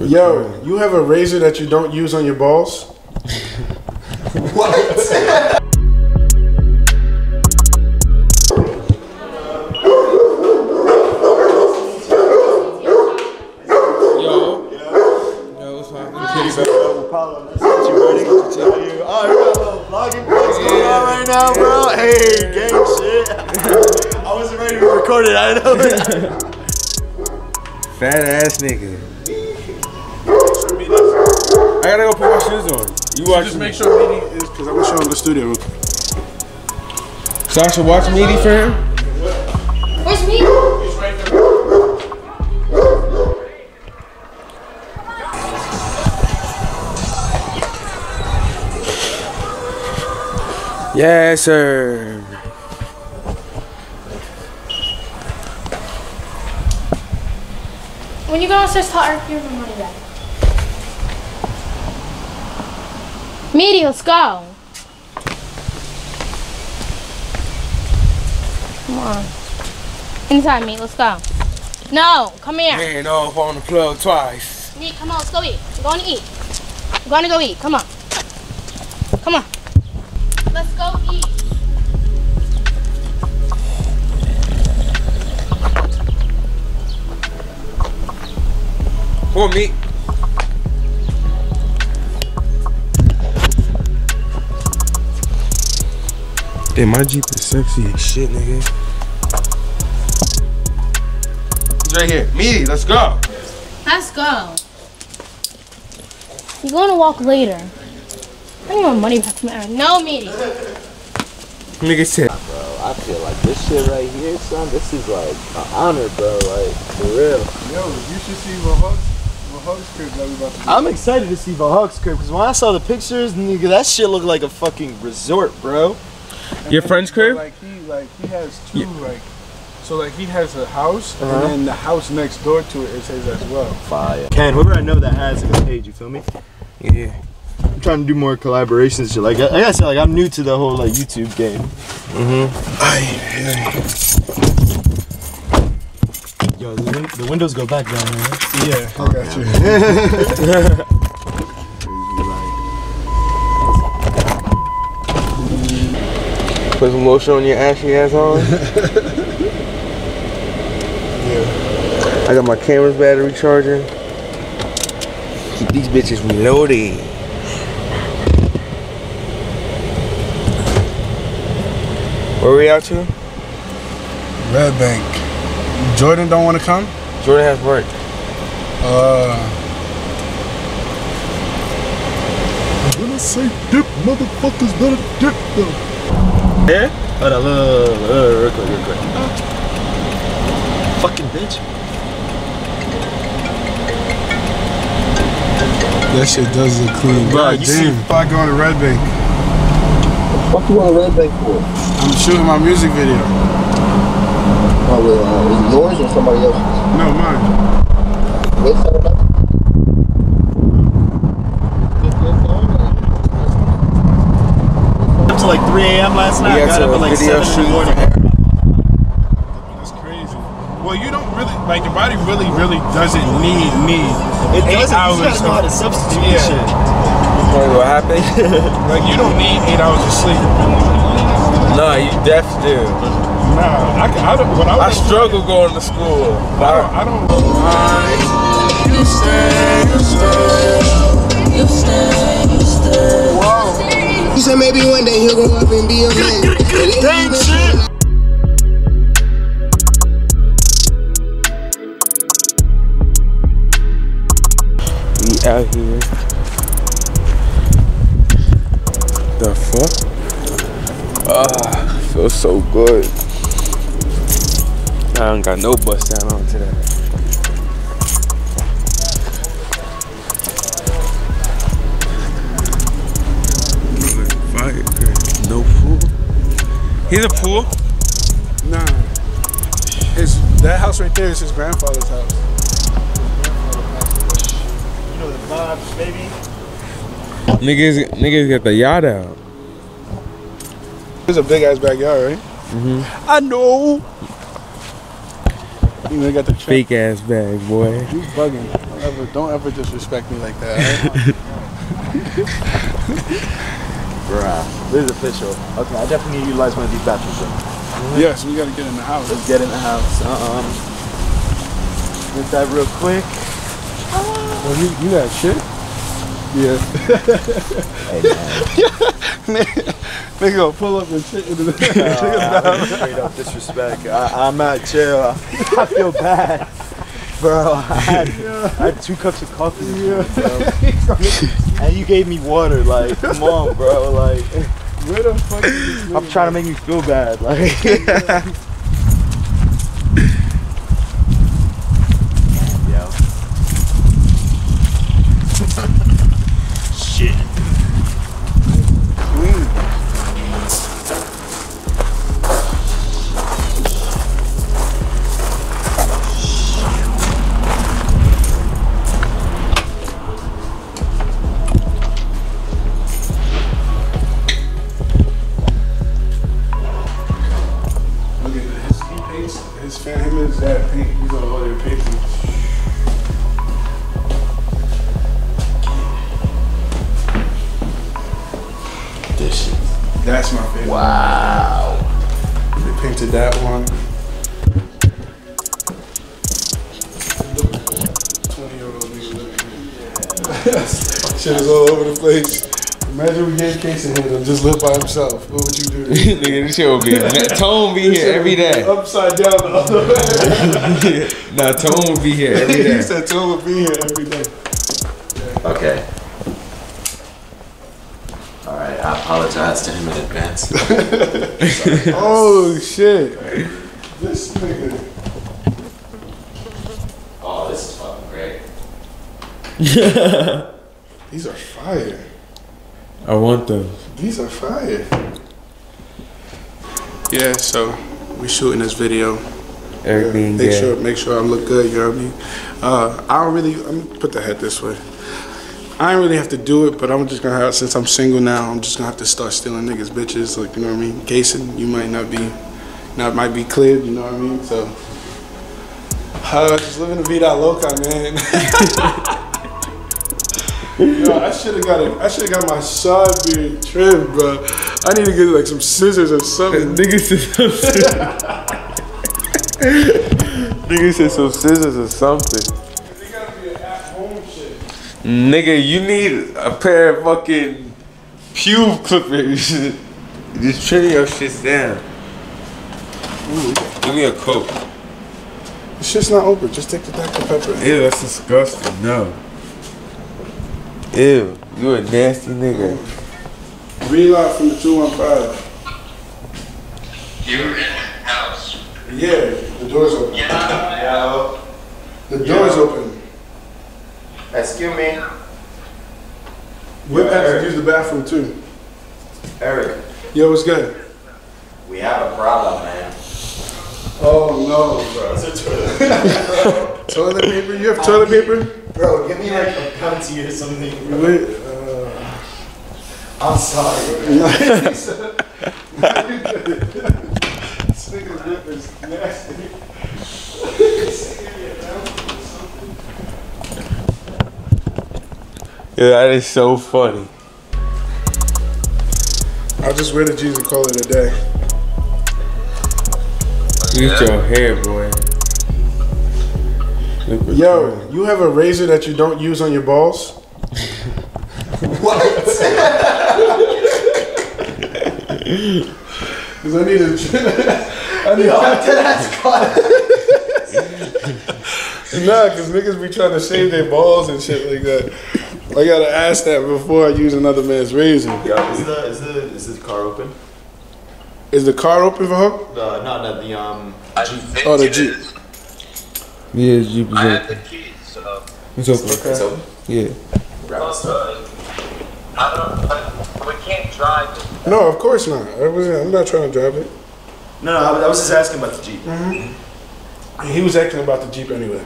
Yo, you have a razor that you don't use on your balls? What? Fat ass nigga. I gotta go put my shoes on. You watch. Just make sure Meaty is, because I want to show him the studio. So I should watch Meaty for him? Where's Meaty? He's right there. Yes, sir. When you go downstairs to Ark, give me money back. Meaty, let's go. Come on. Inside, Meaty, let's go. No, come here. Man, off on the plug twice. Meaty, come on, let's go eat. We're going to eat. We're going to go eat. Come on. Come on. Let's go eat. Come on, Meat. Damn, my Jeep is sexy as shit, nigga. He's right here. Meaty, let's go. Let's go. You're going to walk later. I need my money back from Aaron. No, Meaty. Nigga said. Bro, I feel like this shit right here, son, this is like an honor, bro. Like, for real. Yo, you should see what Hawks. I'm excited to see Vahawk's crib because when I saw the pictures, nigga, that shit looked like a fucking resort, bro. And your friend's crib? Like he has two, yeah. He has a house, uh-huh. And then the house next door to it is his as well. Fire. Ken, whoever I know that has like a page, you feel me? Yeah. I'm trying to do more collaborations and shit. Like I said, like I'm new to the whole like YouTube game. Mm-hmm. Yo, the windows go back down there. Yeah, I got you. Put some lotion on your ashy ass on. Yeah. I got my camera's battery charger. Keep these bitches reloaded. Where are we out to? Red Bank. Jordan don't want to come? Jordan has work. I'm gonna say dip, motherfuckers better dip them. Yeah? Hold on, real quick. Fucking bitch. That shit does look clean. Bro, you see if I go to Red Bank. What the fuck you want Red Bank for? I'm shooting my music video. Oh, with yours or somebody else's? No, mine. Wait, someone else? Up to like 3 a.m. last night. Got up at like 7 in the morning. That's crazy. Well, you don't really, like the body really doesn't need it 8 hours. You just gotta know how to substitute this shit. Probably what happened. Like you don't need 8 hours of sleep. No, you definitely do. Nah, I struggle going to school. I don't know why you stay, you stay, you stay, you stay. Wow. You said maybe one day he'll grow up and be a man. Dang shit. We out here. The fuck? Ah, feels so good. I don't got no bust down on today. Fire, no pool. He's a pool? Nah. That house right there is his grandfather's house. You know the vibes, baby. Niggas got the yacht out. There's a big ass backyard, right? Mm-hmm. I know. You know, they got the fake ass bag, boy. You bugging. ever, disrespect me like that. Bruh, this is official. Okay, I definitely utilize one of these bathrooms. Yes, we gotta get in the house. Let's get in the house. Get that real quick. Well, you got shit? Yeah. Hey, man. Nigga gonna pull up and shit into the straight up disrespect. I'm not chill. I feel bad. Bro, I had 2 cups of coffee, bro. And you gave me water, like, come on, bro, like, where the fuck is this? I'm trying to make me feel bad, like. Shit. That's my favorite. Wow. They painted that one. 20-year-old nigga living here. Shit is all over the place. Imagine we gave Case in here and just live by himself. What would you do? Nigga, this shit would be Tone be here every day. Upside down the other way. Nah, Tone would be here every day. He said Tone would be here every day. Yeah. Okay. I apologize to him in advance. Oh shit! This nigga. Oh, this is fucking great. Yeah. These are fire. I want them. These are fire. Yeah, so we shooting this video. Everything. Make sure I look good. You know what I mean? I don't really. I'm gonna put the head this way. I ain't really have to do it, but I'm just gonna have, since I'm single now, I'm just gonna have to start stealing niggas' bitches, like, you know what I mean? Jason, you might not be, might be cleared, you know what I mean? So, just living the vida loca, man. Yo, I should've got my side beard trimmed, bro. I need to get, like, some scissors or something. Niggas said some scissors or something. Nigga, you need a pair of fucking pube clippers. Just trim your shit down. Ooh. Give me a Coke. This shit's not open. Just take the Dr. Pepper. Ew, that's disgusting. No. Ew, you a nasty nigga. Reload from the 215. You're in the house. Yeah, the door's open. Yeah. The door's open. Excuse me. Whip has to use the bathroom too. Eric. Yo, what's good? We have a problem, man. Oh no, bro. It's a toilet. Toilet paper? You have toilet paper? Bro, give me like a county or something. Wait, I'm sorry, bro. This nigga's lip is nasty. Yeah, that is so funny. I'll just wear the G's and call it a day. Look at your hair, boy. Yo, you have a razor that you don't use on your balls? What? Because I need a... Nah, because niggas be trying to shave their balls and shit like that. I gotta ask that before I use another man's razor. Yeah, is the car open? Is the car open for her? No, the Jeep. Yeah, the Jeep is open. I have the keys, so. It's open. Okay. It's open? Yeah. We can't drive it. No, of course not. I'm not trying to drive it. No, I was just asking about the Jeep. Mm-hmm. He was asking about the Jeep anyway.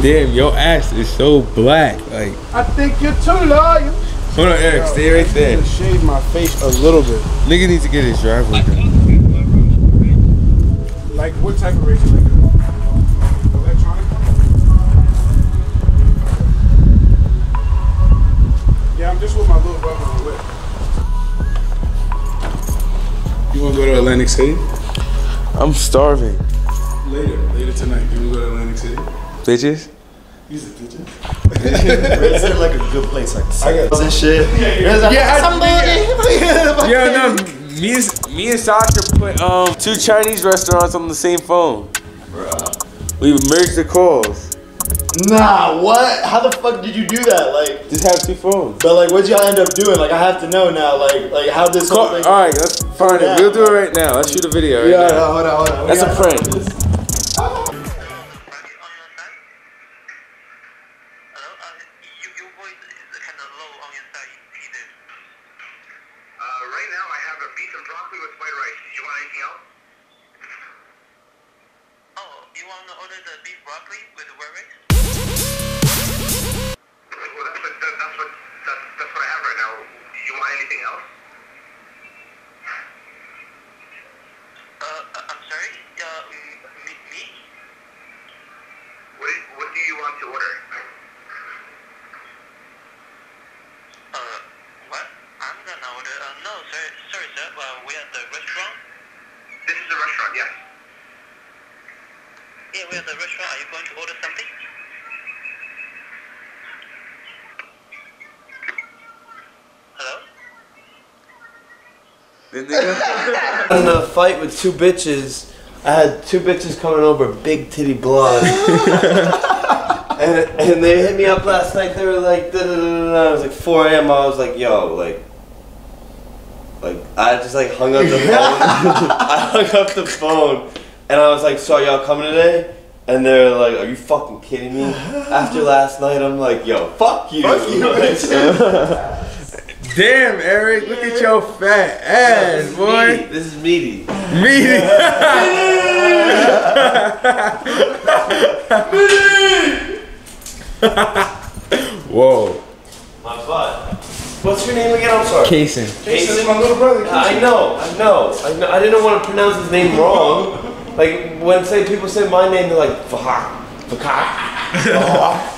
Damn, your ass is so black. Like, I think you're too loyal. Hold on, Eric, stay right there. I need to shave my face a little bit. Nigga needs to get his driveway done. Like, what type of razor? Like, electronic? Atlantic City? I'm starving. Later tonight, you wanna go to Atlantic City? Bitches? He's a bitches. It's in like a good place, like sales and shit. Yeah, no. Me and Sasha put two Chinese restaurants on the same phone. Bruh. We merged the calls. Nah, what? How the fuck did you do that? Like, just have two phones. But like, what y'all end up doing? Like, I have to know now. Like how this whole thing. All right, let's find it. We'll do it right now. Let's shoot a video right now. Yeah, hold on. That's a friend. In the fight with two bitches, I had two bitches coming over, big titty blonde, and they hit me up last night. They were like, da, da, da, da. It was like 4 a.m. I was like, yo, like I just like hung up the phone. I hung up the phone, and I was like, so are y'all coming today? And they're like, are you fucking kidding me? After last night, I'm like, yo, fuck you. Fuck you, bitch. Damn, Eric, look at your fat ass, no, boy. Meaty. This is meaty. Meaty. Whoa. My butt. What's your name again? I'm sorry. Kason. Kason is my little brother. I know. I didn't want to pronounce his name wrong. Like, when people say my name, they're like, Vaha. Vaha.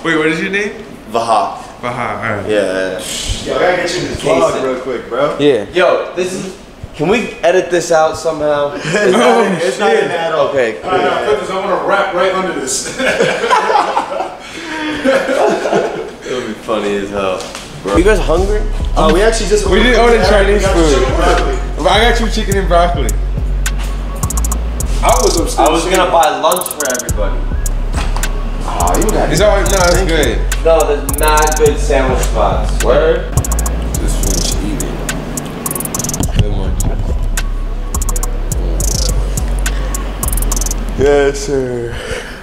Wait, what is your name? Vaha. Alright. Yeah. Yo, I gotta get you in this vlog real quick, bro. Yeah. Yo, this is. Can we edit this out somehow? It's not an ad. Okay. Cool. Alright, because I want to rap right under this. It'll be funny as hell. Bro. You guys hungry? Oh, we actually just. We didn't order Chinese food. I got you chicken and broccoli. I was gonna buy lunch for everybody. Oh, you got it. No, it's good. No, there's not good sandwich spots. Word? This food's eating. Good one. Yes, sir.